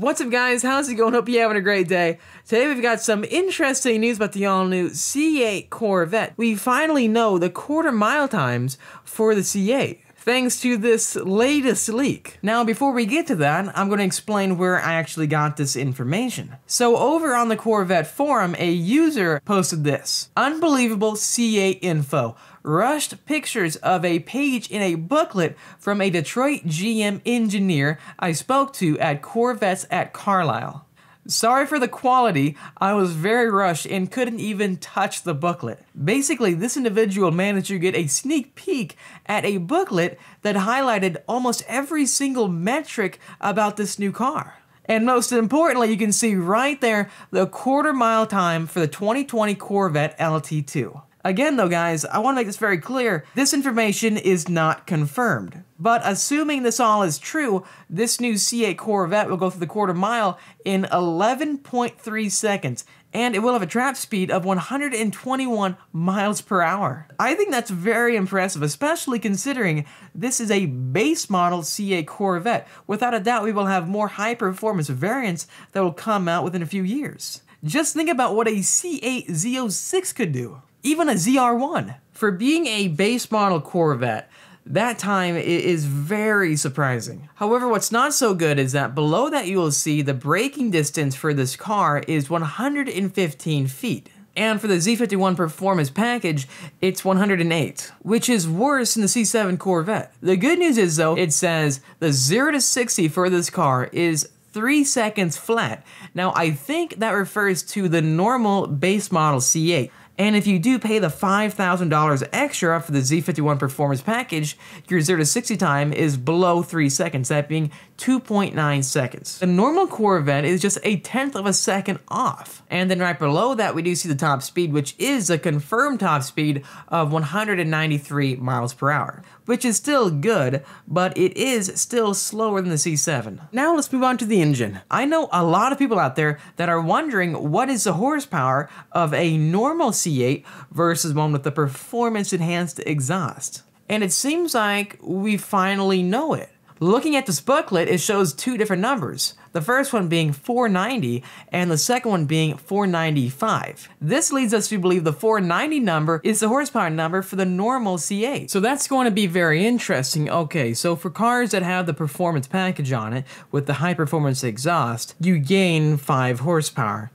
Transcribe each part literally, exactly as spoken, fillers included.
What's up, guys? How's it going? Hope you're having a great day. Today we've got some interesting news about the all-new C eight Corvette. We finally know the quarter mile times for the C eight, thanks to this latest leak. Now, before we get to that, I'm going to explain where I actually got this information. So over on the Corvette forum, a user posted this. Unbelievable C eight info. Rushed pictures of a page in a booklet from a Detroit G M engineer I spoke to at Corvettes at Carlisle. Sorry for the quality, I was very rushed and couldn't even touch the booklet. Basically, this individual managed to get a sneak peek at a booklet that highlighted almost every single metric about this new car. And most importantly, you can see right there the quarter mile time for the twenty twenty Corvette L T two. Again though, guys, I want to make this very clear, this information is not confirmed. But assuming this all is true, this new C eight Corvette will go through the quarter mile in eleven point three seconds, and it will have a trap speed of one hundred twenty-one miles per hour. I think that's very impressive, especially considering this is a base model C eight Corvette. Without a doubt, we will have more high-performance variants that will come out within a few years. Just think about what a C eight Z oh six could do. Even a Z R one. For being a base model Corvette, that time is very surprising. However, what's not so good is that below that you will see the braking distance for this car is one hundred fifteen feet. And for the Z fifty-one performance package, it's one hundred eight, which is worse than the C seven Corvette. The good news is though, it says the zero to sixty for this car is three seconds flat. Now I think that refers to the normal base model C eight. And if you do pay the five thousand dollars extra for the Z fifty-one performance package, your zero to sixty time is below three seconds, that being two point nine seconds. The normal Corvette is just a tenth of a second off. And then right below that, we do see the top speed, which is a confirmed top speed of one hundred ninety-three miles per hour, which is still good, but it is still slower than the C seven. Now let's move on to the engine. I know a lot of people out there that are wondering what is the horsepower of a normal C eight C eight versus one with the performance enhanced exhaust. And it seems like we finally know it. Looking at this booklet, it shows two different numbers. The first one being four ninety and the second one being four ninety-five. This leads us to believe the four ninety number is the horsepower number for the normal C eight. So that's going to be very interesting. Okay, so for cars that have the performance package on it with the high performance exhaust, you gain five horsepower.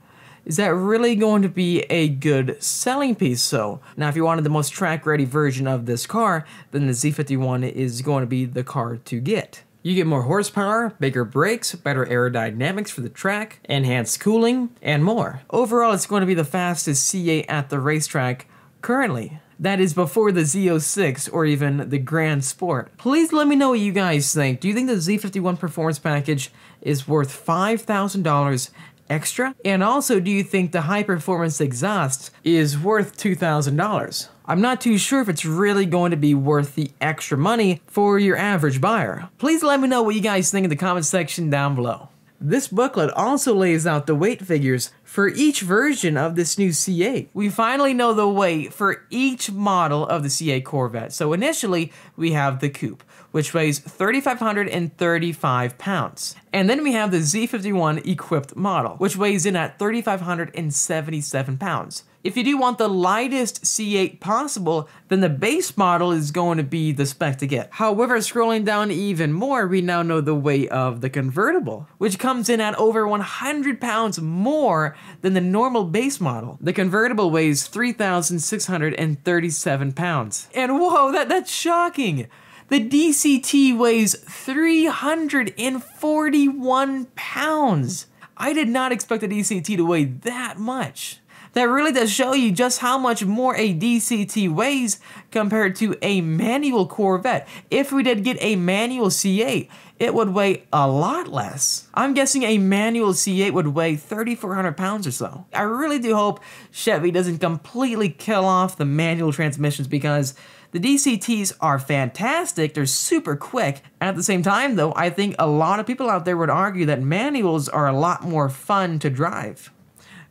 Is that really going to be a good selling piece? So now if you wanted the most track ready version of this car, then the Z fifty-one is going to be the car to get. You get more horsepower, bigger brakes, better aerodynamics for the track, enhanced cooling, and more. Overall, it's going to be the fastest C eight at the racetrack currently. That is before the Z oh six or even the Grand Sport. Please let me know what you guys think. Do you think the Z fifty-one performance package is worth five thousand dollars extra? And also, do you think the high performance exhaust is worth two thousand dollars? I'm not too sure if it's really going to be worth the extra money for your average buyer. Please let me know what you guys think in the comment section down below. This booklet also lays out the weight figures for each version of this new C eight. We finally know the weight for each model of the C eight Corvette. So initially, we have the coupe, which weighs three thousand five hundred thirty-five pounds. And then we have the Z fifty-one equipped model, which weighs in at three thousand five hundred seventy-seven pounds. If you do want the lightest C eight possible, then the base model is going to be the spec to get. However, scrolling down even more, we now know the weight of the convertible, which comes in at over one hundred pounds more than the normal base model. The convertible weighs three thousand six hundred thirty-seven pounds. And whoa, that, that's shocking! The D C T weighs three hundred forty-one pounds. I did not expect the D C T to weigh that much. That really does show you just how much more a D C T weighs compared to a manual Corvette. If we did get a manual C eight, it would weigh a lot less. I'm guessing a manual C eight would weigh three thousand four hundred pounds or so. I really do hope Chevy doesn't completely kill off the manual transmissions, because the D C Ts are fantastic, they're super quick. At the same time though, I think a lot of people out there would argue that manuals are a lot more fun to drive.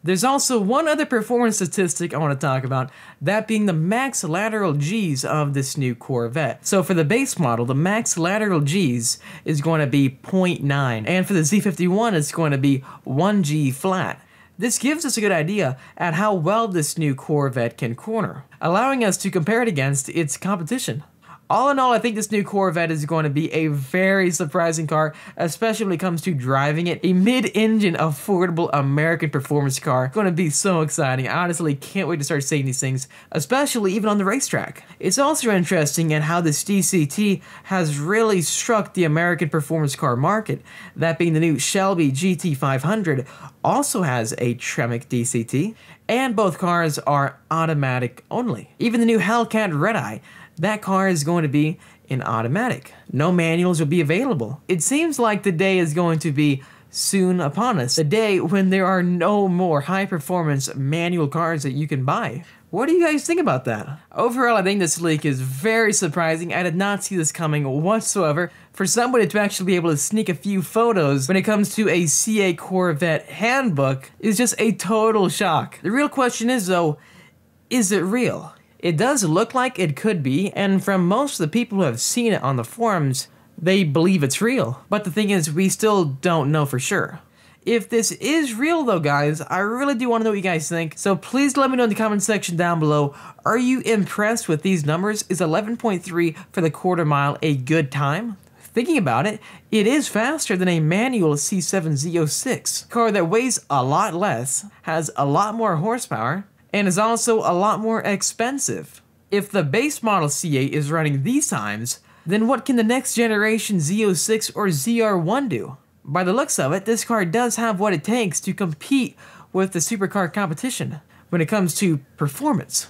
There's also one other performance statistic I want to talk about, that being the max lateral G's of this new Corvette. So for the base model, the max lateral G's is going to be zero point nine, and for the Z fifty-one, it's going to be one G flat. This gives us a good idea at how well this new Corvette can corner, allowing us to compare it against its competition. All in all, I think this new Corvette is going to be a very surprising car, especially when it comes to driving it. A mid-engine, affordable American performance car. It's going to be so exciting. I honestly can't wait to start seeing these things, especially even on the racetrack. It's also interesting at how this D C T has really struck the American performance car market. That being the new Shelby G T five hundred also has a Tremec D C T, and both cars are automatic only. Even the new Hellcat Redeye, that car is going to be an automatic. No manuals will be available. It seems like the day is going to be soon upon us, the day when there are no more high-performance manual cars that you can buy. What do you guys think about that? Overall, I think this leak is very surprising. I did not see this coming whatsoever. For somebody to actually be able to sneak a few photos when it comes to a C eight Corvette handbook is just a total shock. The real question is, though, is it real? It does look like it could be, and from most of the people who have seen it on the forums, they believe it's real. But the thing is, we still don't know for sure. If this is real though, guys, I really do want to know what you guys think, so please let me know in the comment section down below. Are you impressed with these numbers? Is eleven point three for the quarter mile a good time? Thinking about it, it is faster than a manual C seven Z oh six, a car that weighs a lot less, has a lot more horsepower, and is also a lot more expensive. If the base model C eight is running these times, then what can the next generation Z oh six or Z R one do? By the looks of it, this car does have what it takes to compete with the supercar competition when it comes to performance.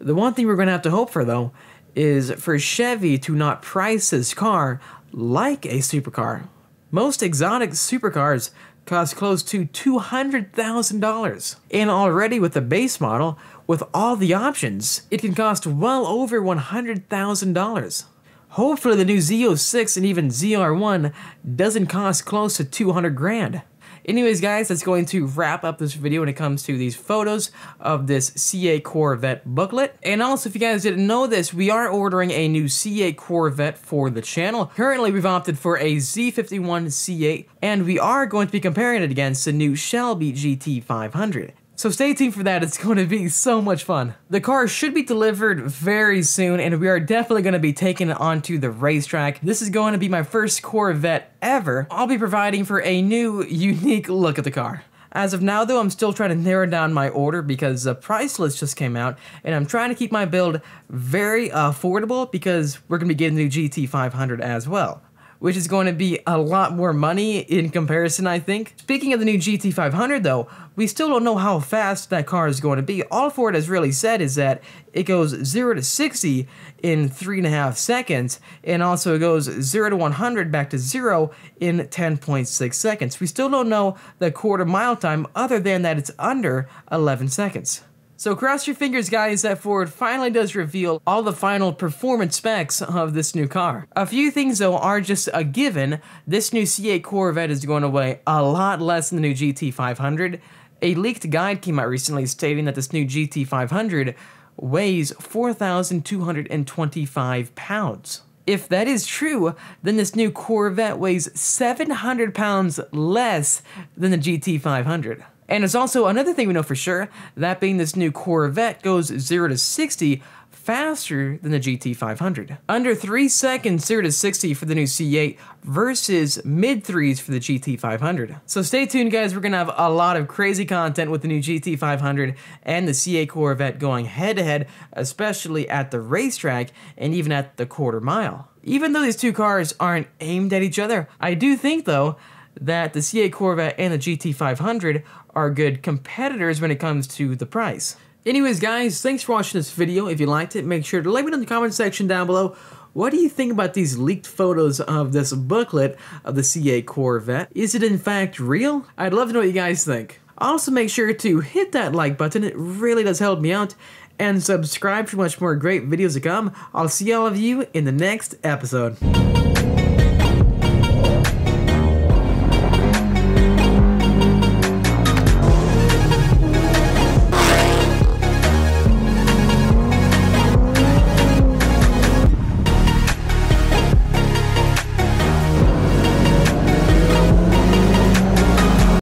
The one thing we're gonna have to hope for though is for Chevy to not price this car like a supercar. Most exotic supercars cost close to two hundred thousand dollars. And already with the base model, with all the options, it can cost well over one hundred thousand dollars. Hopefully the new Z oh six and even Z R one doesn't cost close to two hundred grand. Anyways guys, that's going to wrap up this video when it comes to these photos of this C eight Corvette booklet. And also, if you guys didn't know this, we are ordering a new C eight Corvette for the channel. Currently, we've opted for a Z fifty-one C eight, and we are going to be comparing it against the new Shelby G T five hundred. So stay tuned for that, it's going to be so much fun. The car should be delivered very soon, and we are definitely going to be taking it onto the racetrack. This is going to be my first Corvette ever. I'll be providing for a new, unique look at the car. As of now though, I'm still trying to narrow down my order because the price list just came out, and I'm trying to keep my build very affordable because we're going to be getting the new G T five hundred as well, which is going to be a lot more money in comparison, I think. Speaking of the new G T five hundred though, we still don't know how fast that car is going to be. All Ford has really said is that it goes zero to sixty in three and a half seconds, and also it goes zero to one hundred back to zero in ten point six seconds. We still don't know the quarter mile time other than that it's under eleven seconds. So cross your fingers guys that Ford finally does reveal all the final performance specs of this new car. A few things though are just a given. This new C eight Corvette is going to weigh a lot less than the new G T five hundred. A leaked guide came out recently stating that this new G T five hundred weighs four thousand two hundred twenty-five pounds. If that is true, then this new Corvette weighs seven hundred pounds less than the G T five hundred. And it's also another thing we know for sure, that being this new Corvette goes zero to sixty faster than the G T five hundred. Under three seconds zero to sixty for the new C eight versus mid threes for the G T five hundred. So stay tuned guys, we're gonna have a lot of crazy content with the new G T five hundred and the C eight Corvette going head to head, especially at the racetrack and even at the quarter mile. Even though these two cars aren't aimed at each other, I do think though that the C eight Corvette and the G T five hundred are good competitors when it comes to the price. Anyways guys, thanks for watching this video. If you liked it, make sure to let me know in the comment section down below. What do you think about these leaked photos of this booklet of the C eight Corvette? Is it in fact real? I'd love to know what you guys think. Also make sure to hit that like button, it really does help me out, and subscribe for much more great videos to come. I'll see all of you in the next episode.